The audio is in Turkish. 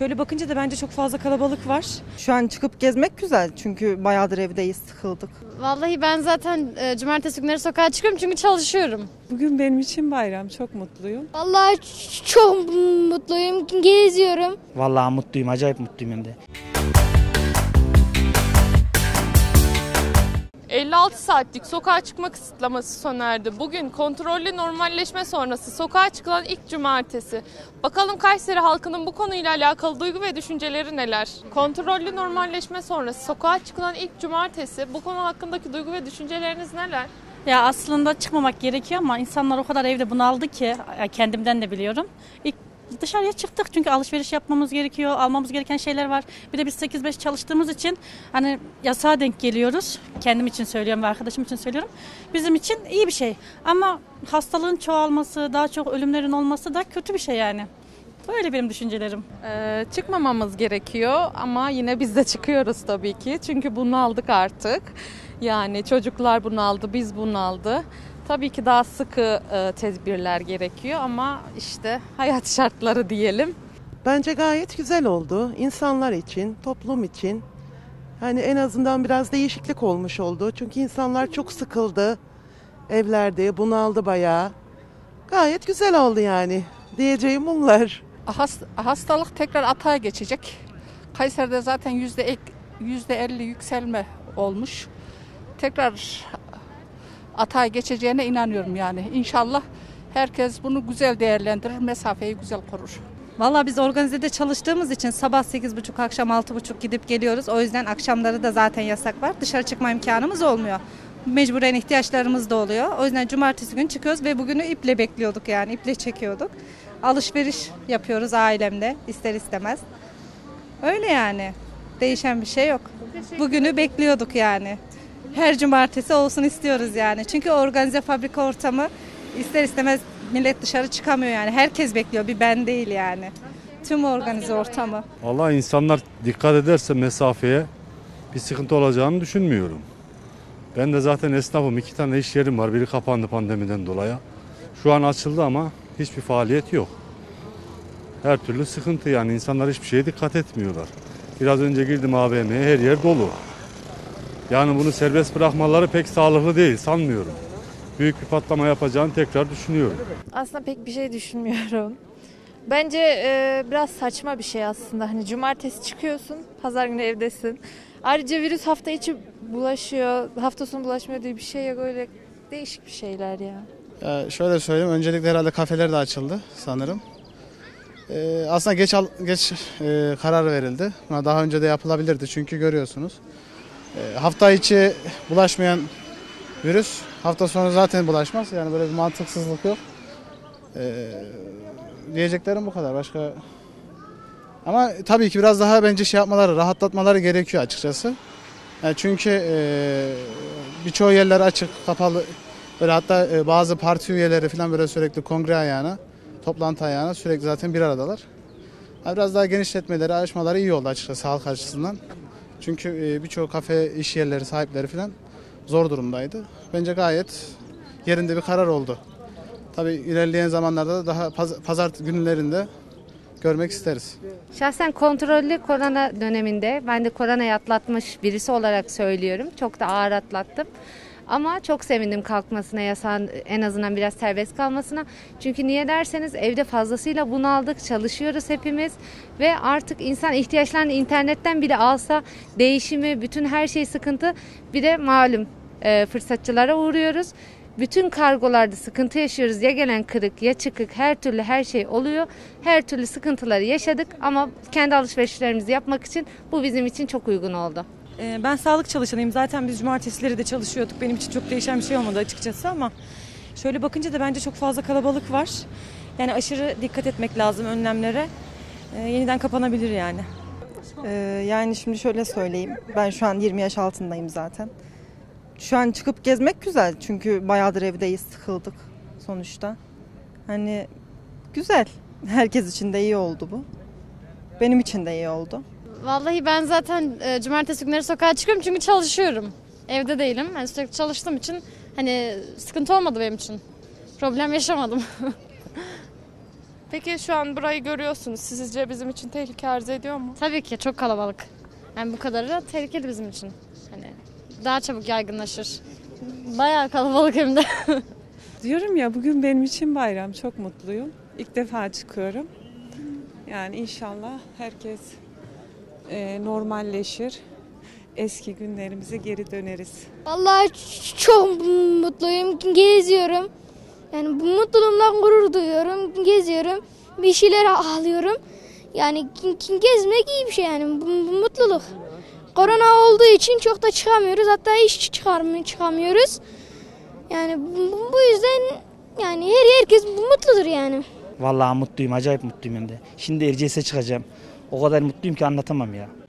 Şöyle bakınca da bence çok fazla kalabalık var. Şu an çıkıp gezmek güzel çünkü bayağıdır evdeyiz, sıkıldık. Vallahi ben zaten cumartesi günleri sokağa çıkıyorum çünkü çalışıyorum. Bugün benim için bayram, çok mutluyum. Vallahi çok mutluyum, geziyorum. Vallahi mutluyum, acayip mutluyum hem de. 56 saatlik sokağa çıkma kısıtlaması sona erdi. Bugün kontrollü normalleşme sonrası sokağa çıkılan ilk cumartesi. Bakalım Kayseri halkının bu konuyla alakalı duygu ve düşünceleri neler? Kontrollü normalleşme sonrası sokağa çıkılan ilk cumartesi. Bu konu hakkındaki duygu ve düşünceleriniz neler? Ya aslında çıkmamak gerekiyor ama insanlar o kadar evde bunaldı ki, kendimden de biliyorum. İlk dışarıya çıktık çünkü alışveriş yapmamız gerekiyor, almamız gereken şeyler var. Bir de biz 8-5 çalıştığımız için hani yasağa denk geliyoruz. Kendim için söylüyorum ve arkadaşım için söylüyorum. Bizim için iyi bir şey ama hastalığın çoğalması, daha çok ölümlerin olması da kötü bir şey yani. Böyle benim düşüncelerim. Çıkmamamız gerekiyor ama yine biz de çıkıyoruz tabii ki. Çünkü bunaldık artık. Yani çocuklar bunaldı, biz bunaldı. Tabii ki daha sıkı tedbirler gerekiyor ama işte hayat şartları diyelim. Bence gayet güzel oldu. İnsanlar için, toplum için. Hani en azından biraz değişiklik olmuş oldu. Çünkü insanlar çok sıkıldı. Evlerde bunaldı bayağı. Gayet güzel oldu yani. Diyeceğim bunlar. Hastalık tekrar atağa geçecek. Kayseri'de zaten %50 yükselme olmuş. Tekrar atağa geçeceğine inanıyorum yani. İnşallah herkes bunu güzel değerlendirir, mesafeyi güzel korur. Vallahi biz organizede çalıştığımız için sabah 8.30 akşam 6.30 gidip geliyoruz. O yüzden akşamları da zaten yasak var. Dışarı çıkma imkanımız olmuyor. Mecburen ihtiyaçlarımız da oluyor. O yüzden cumartesi günü çıkıyoruz ve bugünü iple bekliyorduk yani, iple çekiyorduk. Alışveriş yapıyoruz ailemle ister istemez. Öyle yani. Değişen bir şey yok. Bugünü bekliyorduk yani. Her cumartesi olsun istiyoruz yani. Çünkü organize fabrika ortamı ister istemez millet dışarı çıkamıyor yani. Herkes bekliyor, bir ben değil yani. Tüm organize ortamı. Vallahi insanlar dikkat ederse mesafeye bir sıkıntı olacağını düşünmüyorum. Ben de zaten esnafım. 2 tane iş yerim var. Biri kapandı pandemiden dolayı. Şu an açıldı ama hiçbir faaliyet yok. Her türlü sıkıntı yani. İnsanlar hiçbir şeye dikkat etmiyorlar. Biraz önce girdim AVM'ye, her yer dolu. Yani bunu serbest bırakmaları pek sağlıklı değil sanmıyorum. Büyük bir patlama yapacağını tekrar düşünüyorum. Aslında pek bir şey düşünmüyorum. Bence biraz saçma bir şey aslında. Hani cumartesi çıkıyorsun, pazar günü evdesin. Ayrıca virüs hafta içi bulaşıyor, hafta sonu bulaşmıyor diye bir şey yok, öyle değişik bir şeyler ya. Şöyle söyleyeyim, öncelikle herhalde kafeler de açıldı sanırım. Aslında geç karar verildi. Buna daha önce de yapılabilirdi çünkü görüyorsunuz. Hafta içi bulaşmayan virüs hafta sonu zaten bulaşmaz. Yani böyle bir mantıksızlık yok. Diyeceklerim bu kadar. Başka. Ama tabii ki biraz daha bence şey yapmaları, rahatlatmaları gerekiyor açıkçası. Yani çünkü birçoğu yerler açık, kapalı. Böyle hatta bazı parti üyeleri falan böyle sürekli kongre ayağına, toplantı ayağına sürekli zaten bir aradalar. Yani biraz daha genişletmeleri, açmaları iyi oldu açıkçası halk açısından. Çünkü birçoğu kafe, iş yerleri sahipleri falan zor durumdaydı. Bence gayet yerinde bir karar oldu. Tabii ilerleyen zamanlarda da daha pazar günlerinde görmek isteriz. Şahsen kontrollü korona döneminde ben de koronayı atlatmış birisi olarak söylüyorum. Çok da ağır atlattım. Ama çok sevindim kalkmasına, yasağın en azından biraz serbest kalmasına. Çünkü niye derseniz evde fazlasıyla bunaldık, çalışıyoruz hepimiz. Ve artık insan ihtiyaçlarını internetten bile alsa değişimi, bütün her şey sıkıntı. Bir de malum fırsatçılara uğruyoruz. Bütün kargolarda sıkıntı yaşıyoruz. Ya gelen kırık ya çıkık, her türlü her şey oluyor. Her türlü sıkıntıları yaşadık ama kendi alışverişlerimizi yapmak için bu bizim için çok uygun oldu. Ben sağlık çalışanıyım. Zaten biz cumartesileri de çalışıyorduk. Benim için çok değişen bir şey olmadı açıkçası ama şöyle bakınca da bence çok fazla kalabalık var. Yani aşırı dikkat etmek lazım önlemlere. Yeniden kapanabilir yani. Yani şimdi şöyle söyleyeyim. Ben şu an 20 yaş altındayım zaten. Şu an çıkıp gezmek güzel. Çünkü bayağıdır evdeyiz, sıkıldık sonuçta. Hani güzel. Herkes için de iyi oldu bu. Benim için de iyi oldu. Vallahi ben zaten cumartesi günleri sokağa çıkıyorum çünkü çalışıyorum. Evde değilim. Yani sürekli çalıştığım için hani sıkıntı olmadı benim için. Problem yaşamadım. Peki şu an burayı görüyorsunuz. Sizce bizim için tehlike arz ediyor mu? Tabii ki çok kalabalık. Yani bu kadarı da tehlikeli bizim için. Hani daha çabuk yaygınlaşır. Bayağı kalabalık hem de. Diyorum ya, bugün benim için bayram. Çok mutluyum. İlk defa çıkıyorum. Yani inşallah herkes normalleşir. Eski günlerimize geri döneriz. Vallahi çok mutluyum. Geziyorum. Yani bu mutluluğumdan gurur duyuyorum. Geziyorum. Bir şeyler ağlıyorum. Yani gezmek iyi bir şey yani. Bu mutluluk. Korona olduğu için çok da çıkamıyoruz. Hatta hiç çıkamıyoruz. Yani bu yüzden yani herkes mutludur yani. Vallahi mutluyum. Acayip mutluyum hem de. Şimdi Erciyes'e çıkacağım. O kadar mutluyum ki anlatamam ya.